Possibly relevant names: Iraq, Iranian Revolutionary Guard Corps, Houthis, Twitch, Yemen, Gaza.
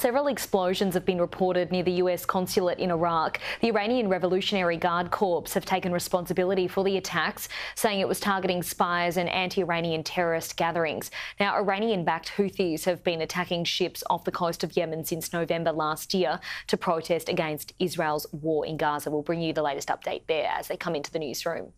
several explosions have been reported near the US consulate in Iraq. The Iranian Revolutionary Guard Corps have taken responsibility for the attacks, saying it was targeting spies and anti-Iranian terrorist gatherings. Now, Iranian-backed Houthis have been attacking ships off the coast of Yemen since November last year to protest against Israel's war in Gaza. We'll bring you the latest update there as they come into the newsroom.